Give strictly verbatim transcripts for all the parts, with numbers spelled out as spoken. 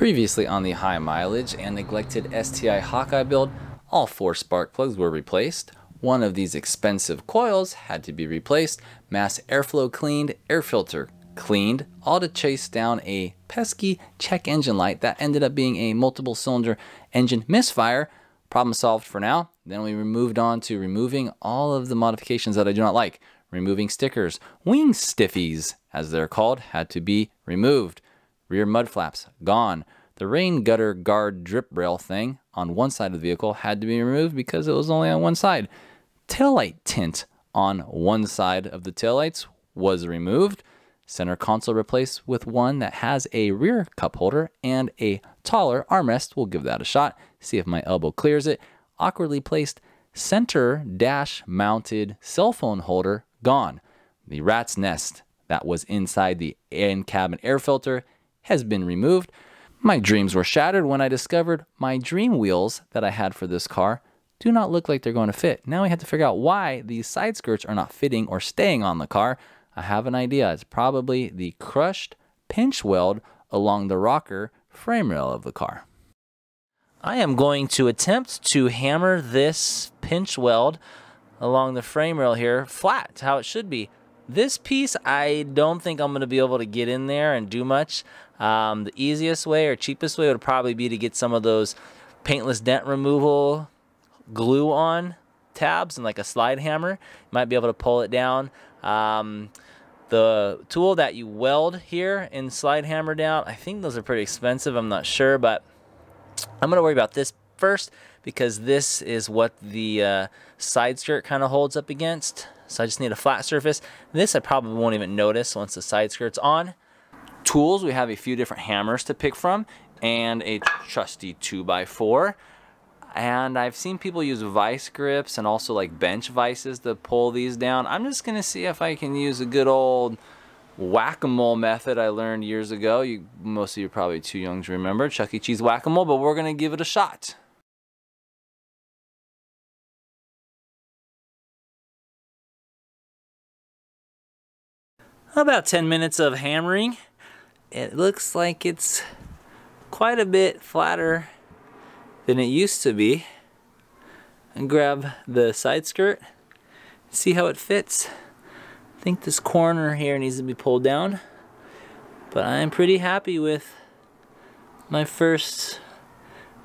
Previously on the high mileage and neglected S T I Hawkeye build, all four spark plugs were replaced, one of these expensive coils had to be replaced, mass airflow cleaned, air filter cleaned, all to chase down a pesky check engine light that ended up being a multiple cylinder engine misfire. Problem solved for now. Then we moved on to removing all of the modifications that I do not like. Removing stickers, wing stiffies as they're called, had to be removed. Rear mud flaps, gone. The rain gutter guard drip rail thing on one side of the vehicle had to be removed because it was only on one side. Taillight tint on one side of the taillights was removed. Center console replaced with one that has a rear cup holder and a taller armrest. We'll give that a shot, see if my elbow clears it. Awkwardly placed center dash mounted cell phone holder, gone. The rat's nest that was inside the in-cabin air filter has been removed. My dreams were shattered when I discovered my dream wheels that I had for this car do not look like they're going to fit. Now we have to figure out why these side skirts are not fitting or staying on the car. I have an idea. It's probably the crushed pinch weld along the rocker frame rail of the car. I am going to attempt to hammer this pinch weld along the frame rail here flat, how it should be. This piece, I don't think I'm going to be able to get in there and do much. Um, the easiest way or cheapest way would probably be to get some of those paintless dent removal glue on tabs and like a slide hammer. You might be able to pull it down. Um, the tool that you weld here and slide hammer down, I think those are pretty expensive. I'm not sure, but I'm going to worry about this first because this is what the uh, side skirt kind of holds up against. So I just need a flat surface. This I probably won't even notice once the side skirt's on. Tools, we have a few different hammers to pick from and a trusty two by four. And I've seen people use vice grips and also like bench vices to pull these down. I'm just gonna see if I can use a good old whack-a-mole method I learned years ago. You, most of you are probably too young to remember, Chuck E. Cheese whack-a-mole, but we're gonna give it a shot. About ten minutes of hammering. It looks like it's quite a bit flatter than it used to be. And grab the side skirt, see how it fits. I think this corner here needs to be pulled down, but I'm pretty happy with my first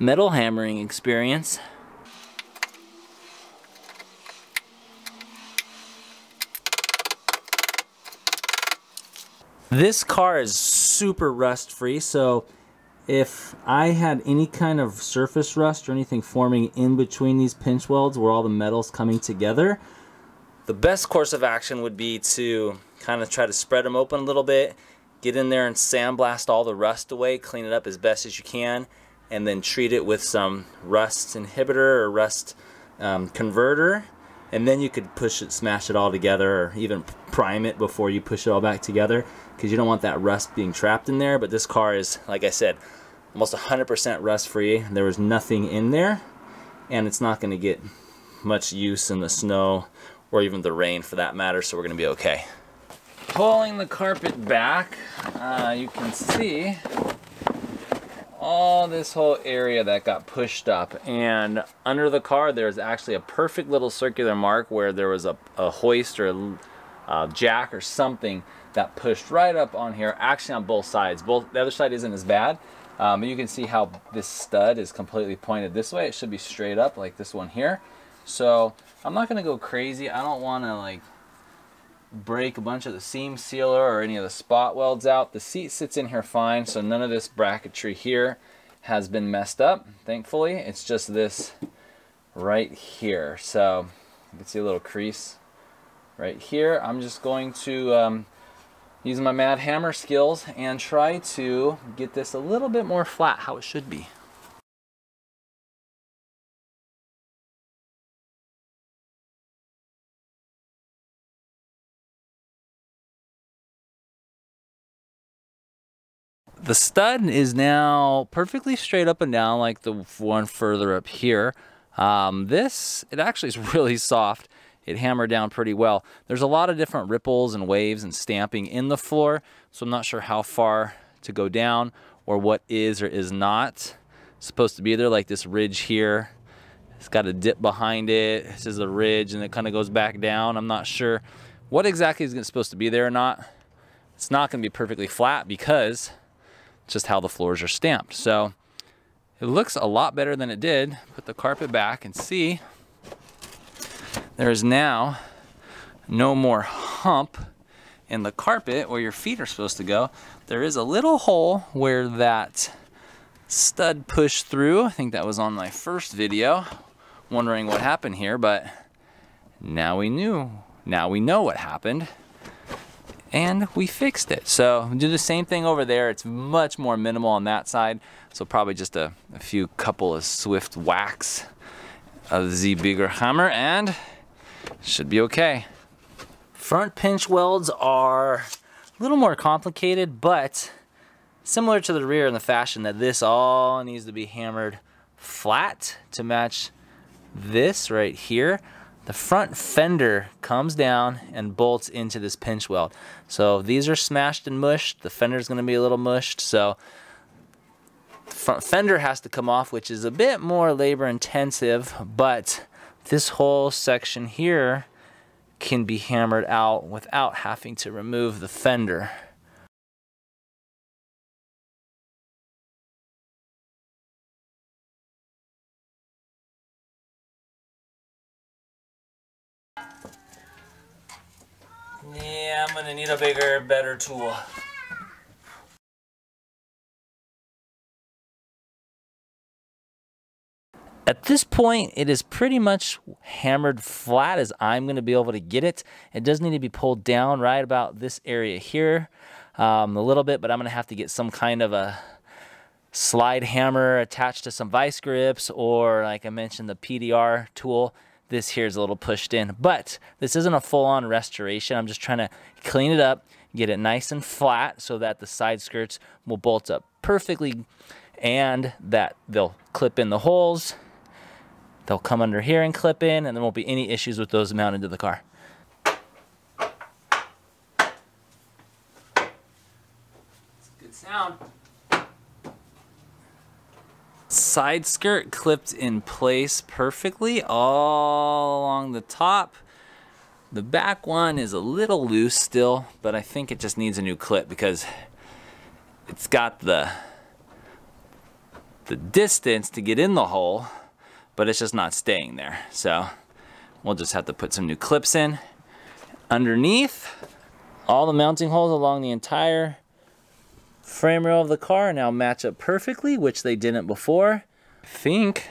metal hammering experience. This car is super rust free, so if I had any kind of surface rust or anything forming in between these pinch welds where all the metal's coming together, the best course of action would be to kind of try to spread them open a little bit, get in there and sandblast all the rust away, clean it up as best as you can, and then treat it with some rust inhibitor or rust um, converter, and then you could push it, smash it all together, or even prime it before you push it all back together, because you don't want that rust being trapped in there. But this car is, like I said, almost one hundred percent rust free. There was nothing in there, and it's not going to get much use in the snow or even the rain for that matter, so we're going to be okay. Pulling the carpet back, uh, you can see all this whole area that got pushed up, and under the car there's actually a perfect little circular mark where there was a, a hoist or a, a jack or something that pushed right up on here, actually on both sides. Both the other side isn't as bad, um, but you can see how this stud is completely pointed this way. It should be straight up like this one here. So I'm not gonna go crazy. I don't want to like break a bunch of the seam sealer or any of the spot welds out. The seat sits in here fine, so none of this bracketry here has been messed up, thankfully. It's just this right here. So you can see a little crease right here. I'm just going to um, use my mad hammer skills and try to get this a little bit more flat how it should be. The stud is now perfectly straight up and down like the one further up here. Um, this, it actually is really soft. It hammered down pretty well. There's a lot of different ripples and waves and stamping in the floor, so I'm not sure how far to go down or what is or is not supposed to be there, like this ridge here. It's got a dip behind it. This is a ridge and it kind of goes back down. I'm not sure what exactly is supposed to be there or not. It's not going to be perfectly flat because it's just how the floors are stamped. So it looks a lot better than it did. Put the carpet back and see, there is now no more hump in the carpet where your feet are supposed to go. There is a little hole where that stud pushed through. I think that was on my first video, wondering what happened here, but now we knew. Now we know what happened and we fixed it. So do the same thing over there. It's much more minimal on that side. So probably just a, a few couple of swift whacks of the bigger hammer and should be okay. Front pinch welds are a little more complicated, but similar to the rear in the fashion that this all needs to be hammered flat to match this right here. The front fender comes down and bolts into this pinch weld. So these are smashed and mushed. The fender is going to be a little mushed, so the front fender has to come off, which is a bit more labor intensive, but this whole section here can be hammered out without having to remove the fender. Yeah, I'm gonna need a bigger, better tool. At this point, it is pretty much hammered flat as I'm gonna be able to get it. It does need to be pulled down right about this area here um, a little bit, but I'm gonna have to get some kind of a slide hammer attached to some vice grips, or like I mentioned, the P D R tool. This here is a little pushed in, but this isn't a full-on restoration. I'm just trying to clean it up, get it nice and flat so that the side skirts will bolt up perfectly and that they'll clip in the holes. They'll come under here and clip in, and there won't be any issues with those mounted to the car. It's a good sound. Side skirt clipped in place perfectly all along the top. The back one is a little loose still, but I think it just needs a new clip because it's got the, the distance to get in the hole, but it's just not staying there. So we'll just have to put some new clips in. Underneath, all the mounting holes along the entire frame rail of the car now match up perfectly, which they didn't before. I think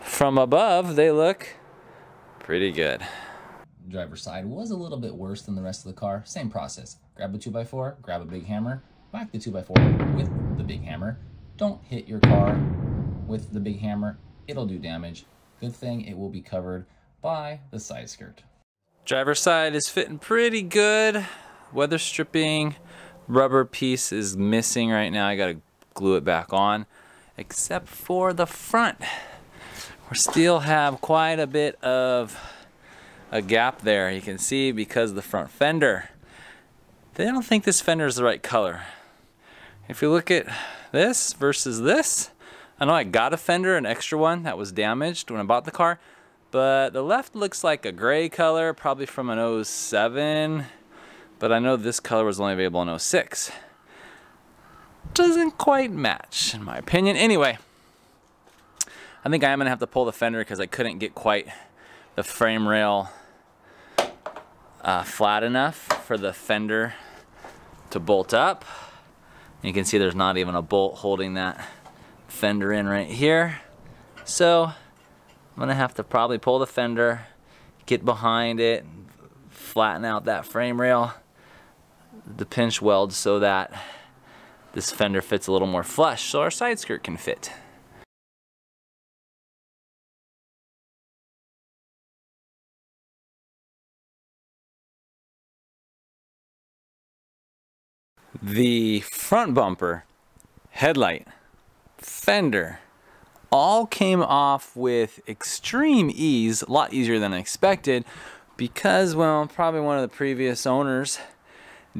from above they look pretty good. Driver's side was a little bit worse than the rest of the car. Same process. Grab a two by four, grab a big hammer, whack the two by four with the big hammer. Don't hit your car with the big hammer. It'll do damage. Good thing it will be covered by the side skirt. Driver's side is fitting pretty good. Weather stripping. Rubber piece is missing right now. I gotta glue it back on, except for the front. We still have quite a bit of a gap there. You can see because the front fender, they don't think this fender is the right color. If you look at this versus this, I know I got a fender, an extra one that was damaged when I bought the car, but the left looks like a gray color, probably from an oh seven. But I know this color was only available in oh six. Doesn't quite match, in my opinion. Anyway, I think I am gonna have to pull the fender because I couldn't get quite the frame rail uh, flat enough for the fender to bolt up. You can see there's not even a bolt holding that fender in right here. So I'm gonna have to probably pull the fender, get behind it, flatten out that frame rail, the pinch weld, so that this fender fits a little more flush so our side skirt can fit. The front bumper, headlight, fender all came off with extreme ease, a lot easier than I expected because, well, probably one of the previous owners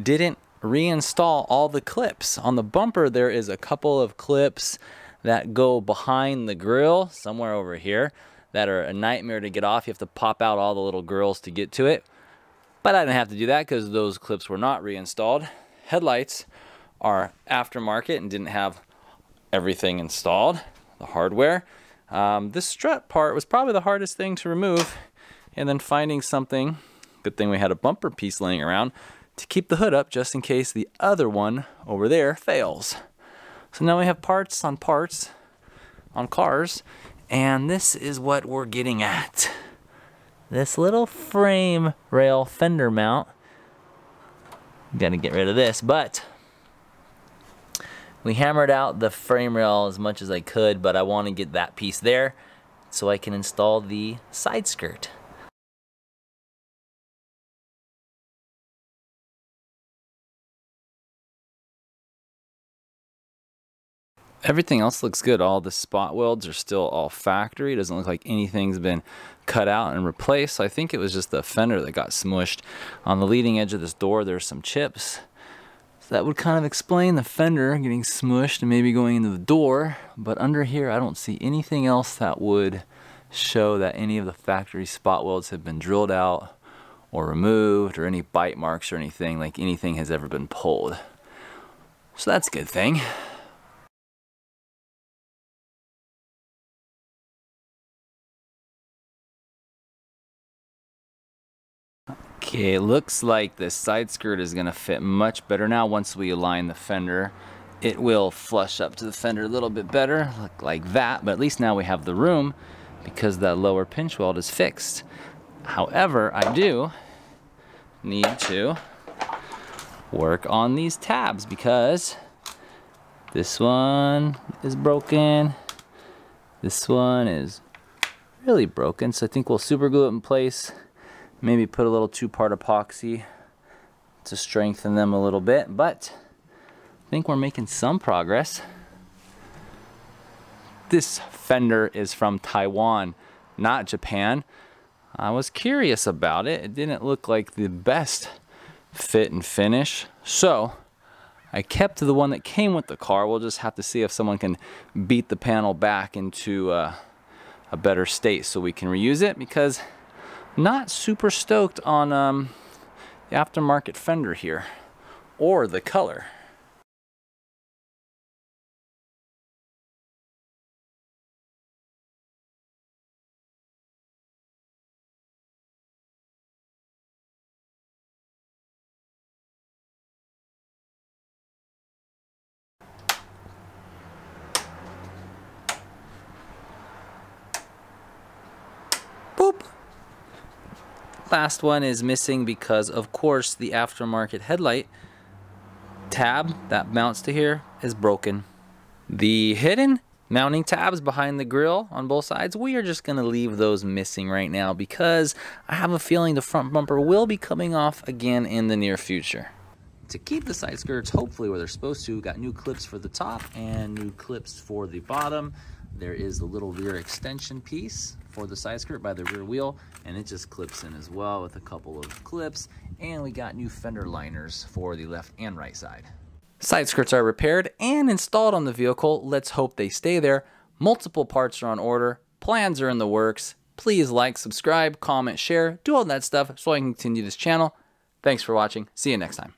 didn't reinstall all the clips. On the bumper, there is a couple of clips that go behind the grill somewhere over here that are a nightmare to get off. You have to pop out all the little grills to get to it. But I didn't have to do that because those clips were not reinstalled. Headlights are aftermarket and didn't have everything installed, the hardware. Um, this strut part was probably the hardest thing to remove, and then finding something. Good thing we had a bumper piece laying around to keep the hood up just in case the other one over there fails. So now we have parts on parts on cars, and this is what we're getting at. This little frame rail fender mount. Gotta get rid of this, but we hammered out the frame rail as much as I could, but I want to get that piece there so I can install the side skirt. Everything else looks good. All the spot welds are still all factory. It doesn't look like anything's been cut out and replaced. So I think it was just the fender that got smushed. On the leading edge of this door, there's some chips. So that would kind of explain the fender getting smushed and maybe going into the door. But under here, I don't see anything else that would show that any of the factory spot welds have been drilled out or removed, or any bite marks or anything, like anything has ever been pulled. So that's a good thing. Okay, it looks like this side skirt is gonna fit much better now. Once we align the fender, it will flush up to the fender a little bit better, look like that, but at least now we have the room because that lower pinch weld is fixed. However, I do need to work on these tabs because this one is broken. This one is really broken, so I think we'll super glue it in place. Maybe put a little two-part epoxy to strengthen them a little bit, but I think we're making some progress. This fender is from Taiwan, not Japan. I was curious about it. It didn't look like the best fit and finish, so I kept the one that came with the car. We'll just have to see if someone can beat the panel back into uh, a better state so we can reuse it, because not super stoked on um, the aftermarket fender here, or the color. Boop. Last one is missing because, of course, the aftermarket headlight tab that mounts to here is broken. The hidden mounting tabs behind the grille on both sides, we are just gonna leave those missing right now because I have a feeling the front bumper will be coming off again in the near future. To keep the side skirts hopefully where they're supposed to, got new clips for the top and new clips for the bottom. There is the little rear extension piece for the side skirt by the rear wheel, and it just clips in as well with a couple of clips, and we got new fender liners for the left and right side. Side skirts are repaired and installed on the vehicle. Let's hope they stay there. Multiple parts are on order. Plans are in the works. Please like, subscribe, comment, share, do all that stuff so I can continue this channel. Thanks for watching. See you next time.